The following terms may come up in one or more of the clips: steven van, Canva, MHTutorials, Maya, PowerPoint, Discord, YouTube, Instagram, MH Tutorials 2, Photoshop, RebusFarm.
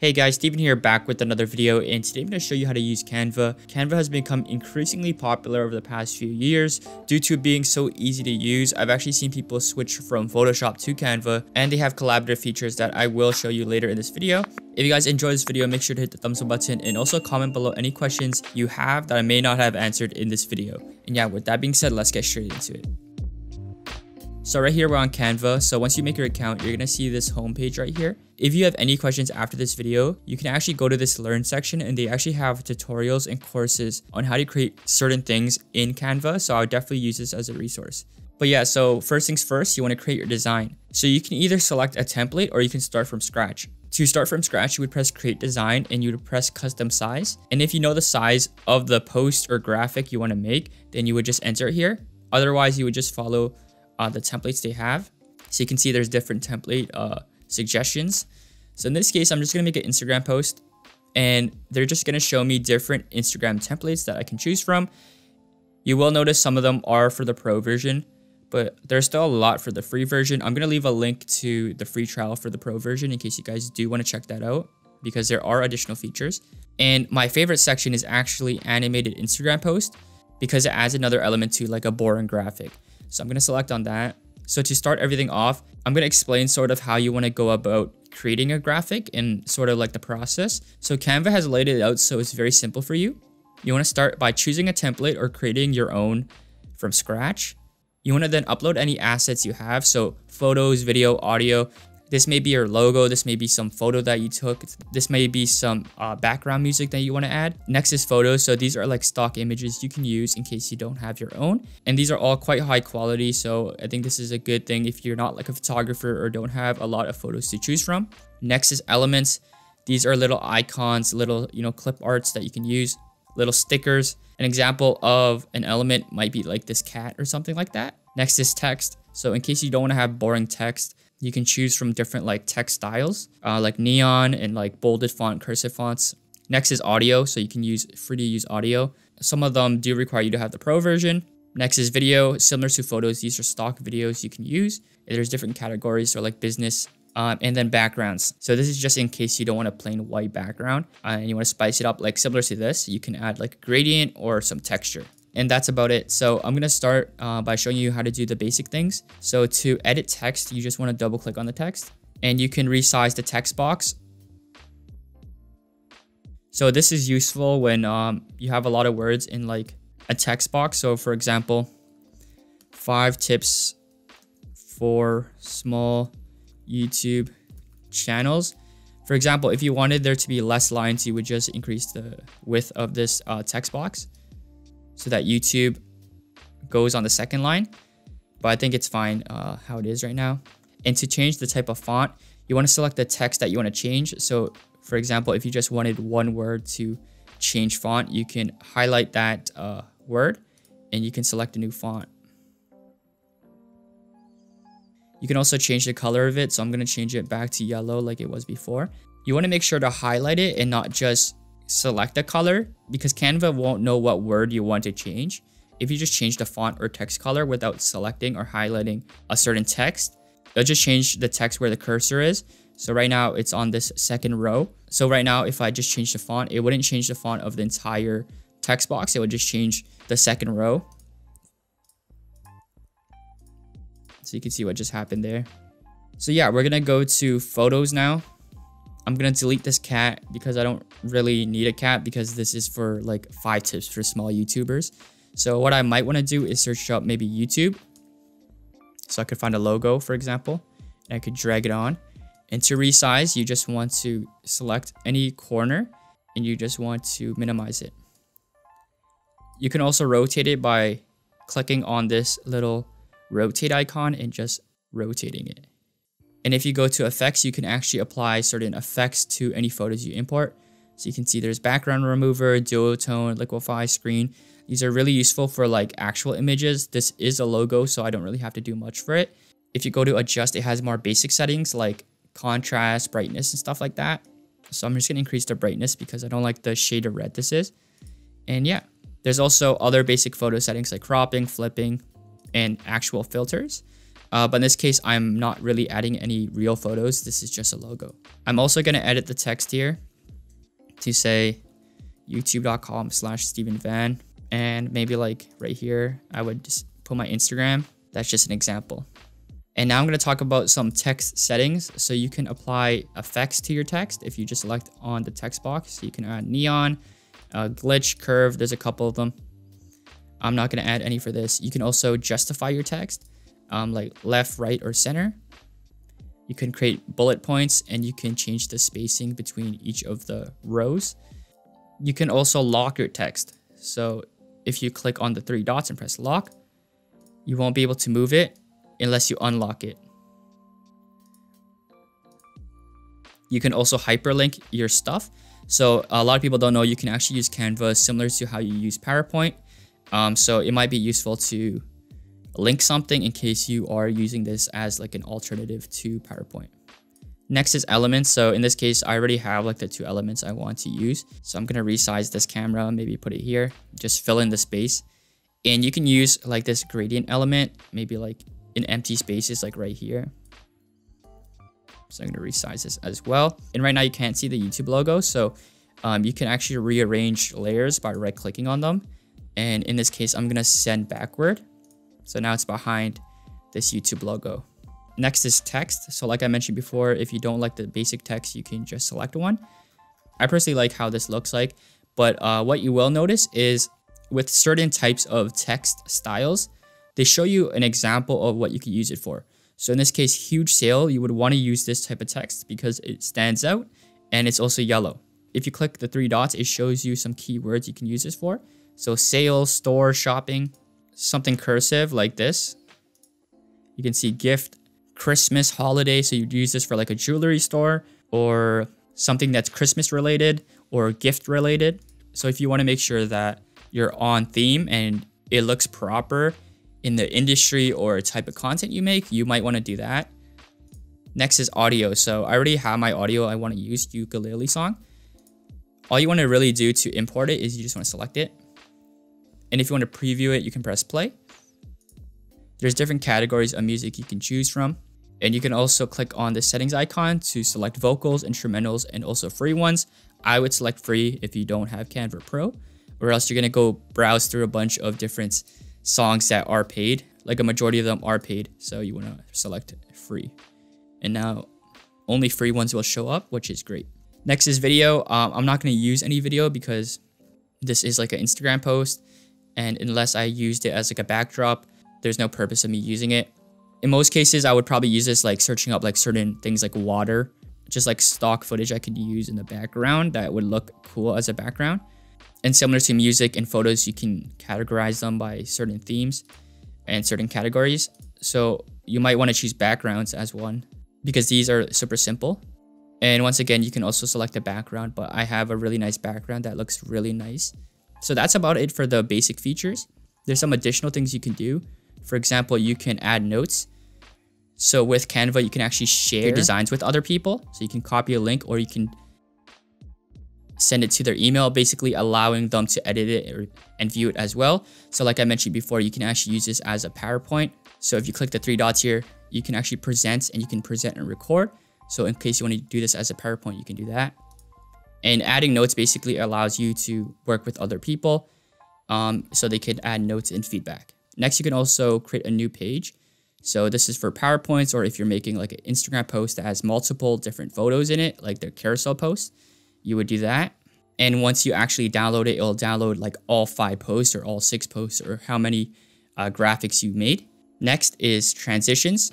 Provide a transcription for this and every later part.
Hey guys, Steven here, back with another video, and today I'm going to show you how to use Canva. Canva has become increasingly popular over the past few years due to being so easy to use. I've actually seen people switch from Photoshop to Canva, and they have collaborative features that I will show you later in this video. If you guys enjoyed this video, make sure to hit the thumbs up button and also comment below any questions you have that I may not have answered in this video. And yeah, with that being said, let's get straight into it. So right here, we're on Canva. So once you make your account, you're going to see this homepage right here. If you have any questions after this video, you can actually go to this learn section and they actually have tutorials and courses on how to create certain things in Canva. So I would definitely use this as a resource. But yeah, so first things first, you want to create your design. So you can either select a template or you can start from scratch. To start from scratch, you would press create design and you would press custom size. And if you know the size of the post or graphic you want to make, then you would just enter it here. Otherwise, you would just follow the templates they have. So you can see there's different template suggestions. So in this case, I'm just going to make an Instagram post and they're just going to show me different Instagram templates that I can choose from. You will notice some of them are for the pro version, but there's still a lot for the free version. I'm going to leave a link to the free trial for the pro version in case you guys do want to check that out because there are additional features. And my favorite section is actually animated Instagram post because it adds another element to like a boring graphic. So I'm going to select on that. So to start everything off, I'm going to explain sort of how you want to go about creating a graphic and sort of like the process. So Canva has laid it out so it's very simple for you. You want to start by choosing a template or creating your own from scratch. You want to then upload any assets you have. So photos, video, audio. This may be your logo. This may be some photo that you took. This may be some background music that you want to add. Next is photos. So these are like stock images you can use in case you don't have your own. And these are all quite high quality. So I think this is a good thing if you're not like a photographer or don't have a lot of photos to choose from. Next is elements. These are little icons, little, you know, clip arts that you can use, little stickers. An example of an element might be like this cat or something like that. Next is text. So in case you don't want to have boring text, you can choose from different like text styles, like neon and like bolded font, cursive fonts. Next is audio. So you can use free to use audio. Some of them do require you to have the pro version. Next is video, similar to photos. These are stock videos you can use. There's different categories, so like business, and then backgrounds. So this is just in case you don't want a plain white background and you want to spice it up, like similar to this, you can add like a gradient or some texture. And that's about it. So I'm going to start by showing you how to do the basic things. So to edit text, you just want to double click on the text and you can resize the text box. So this is useful when you have a lot of words in like a text box. So for example, 5 tips for small YouTube channels. For example, if you wanted there to be less lines, you would just increase the width of this text box, so that YouTube goes on the second line, but I think it's fine how it is right now. And to change the type of font, you want to select the text that you want to change. So for example, if you just wanted one word to change font, you can highlight that word and you can select a new font. You can also change the color of it. So I'm going to change it back to yellow like it was before. You want to make sure to highlight it and not just select the color because Canva won't know what word you want to change. If you just change the font or text color without selecting or highlighting a certain text, it'll just change the text where the cursor is. So right now it's on this second row. So right now, if I just change the font, it wouldn't change the font of the entire text box. It would just change the second row. So you can see what just happened there. So yeah, we're going to go to photos now. I'm going to delete this cat because I don't really need a cat because this is for like 5 tips for small YouTubers. So what I might want to do is search up maybe YouTube. So I could find a logo, for example, and I could drag it on. And to resize, you just want to select any corner and you just want to minimize it. You can also rotate it by clicking on this little rotate icon and just rotating it. And if you go to effects, you can actually apply certain effects to any photos you import. So you can see there's background remover, duotone, liquify, screen. These are really useful for like actual images. This is a logo, so I don't really have to do much for it. If you go to adjust, it has more basic settings like contrast, brightness, and stuff like that. So I'm just going to increase the brightness because I don't like the shade of red this is. And yeah, there's also other basic photo settings like cropping, flipping, and actual filters. But in this case, I'm not really adding any real photos. This is just a logo. I'm also going to edit the text here to say youtube.com/StephenVan. And maybe like right here, I would just put my Instagram. That's just an example. And now I'm going to talk about some text settings. So you can apply effects to your text if you just select on the text box. So you can add neon, glitch, curve. There's a couple of them. I'm not going to add any for this. You can also justify your text, like left, right, or center. You can create bullet points, and you can change the spacing between each of the rows. You can also lock your text. So if you click on the three dots and press lock, you won't be able to move it unless you unlock it. You can also hyperlink your stuff. So a lot of people don't know you can actually use Canva similar to how you use PowerPoint. So it might be useful to link something in case you are using this as like an alternative to PowerPoint. Next is elements. So in this case, I already have like the two elements I want to use. So I'm going to resize this camera, maybe put it here, just fill in the space. And you can use like this gradient element, maybe like in empty spaces, like right here. So I'm going to resize this as well. And right now you can't see the YouTube logo. So you can actually rearrange layers by right clicking on them. And in this case, I'm going to send backward. So now it's behind this YouTube logo. Next is text. So like I mentioned before, if you don't like the basic text, you can just select one. I personally like how this looks like, but what you will notice is with certain types of text styles, they show you an example of what you can use it for. So in this case, huge sale, you would want to use this type of text because it stands out and it's also yellow. If you click the three dots, it shows you some keywords you can use this for. So sales, store, shopping, something cursive like this. You can see gift, Christmas, holiday. So you'd use this for like a jewelry store or something that's Christmas related or gift related. So if you want to make sure that you're on theme and it looks proper in the industry or type of content you make, you might want to do that. Next is audio. So I already have my audio. I want to use ukulele song. All you want to really do to import it is you just want to select it. And if you want to preview it, you can press play. There's different categories of music you can choose from. And you can also click on the settings icon to select vocals, instrumentals, and also free ones. I would select free if you don't have Canva Pro, or else you're going to go browse through a bunch of different songs that are paid. Like a majority of them are paid. So you want to select free. And now only free ones will show up, which is great. Next is video. I'm not going to use any video because this is like an Instagram post. And unless I used it as like a backdrop, there's no purpose of me using it. In most cases, I would probably use this like searching up like certain things like water, just like stock footage I could use in the background that would look cool as a background. And similar to music and photos, you can categorize them by certain themes and certain categories. So you might want to choose backgrounds as one because these are super simple. And once again, you can also select a background, but I have a really nice background that looks really nice. So that's about it for the basic features. There's some additional things you can do. For example, you can add notes. So with Canva, you can actually share your designs with other people. So you can copy a link or you can send it to their email, basically allowing them to edit it and view it as well. So like I mentioned before, you can actually use this as a PowerPoint. So if you click the three dots here, you can actually present and you can present and record. So in case you want to do this as a PowerPoint, you can do that. And adding notes basically allows you to work with other people so they can add notes and feedback. Next, you can also create a new page. So this is for PowerPoints or if you're making like an Instagram post that has multiple different photos in it, like their carousel post, you would do that. And once you actually download it, it'll download like all 5 posts or all 6 posts or how many graphics you made. Next is transitions.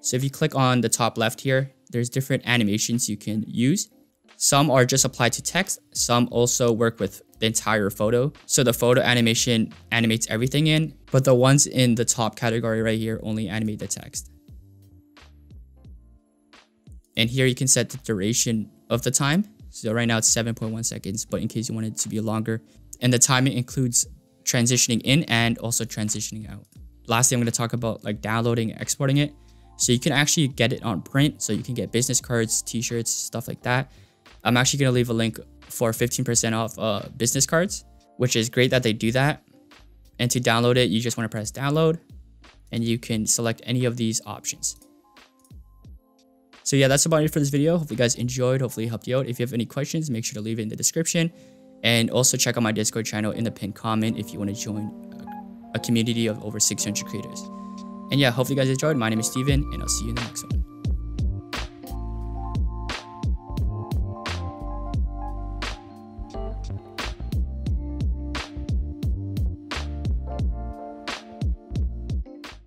So if you click on the top left here, there's different animations you can use. Some are just applied to text. Some also work with the entire photo. So the photo animation animates everything in, but the ones in the top category right here only animate the text. And here you can set the duration of the time. So right now it's 7.1 seconds, but in case you want it to be longer. And the timing includes transitioning in and also transitioning out. Lastly, I'm going to talk about like downloading and exporting it. So you can actually get it on print. So you can get business cards, t-shirts, stuff like that. I'm actually going to leave a link for 15% off business cards, which is great that they do that. And to download it, you just want to press download. and you can select any of these options. So yeah, that's about it for this video. Hopefully you guys enjoyed. Hopefully it helped you out. If you have any questions, make sure to leave it in the description. And also check out my Discord channel in the pinned comment if you want to join a community of over 600 creators. And yeah, hopefully you guys enjoyed. My name is Steven, and I'll see you in the next one.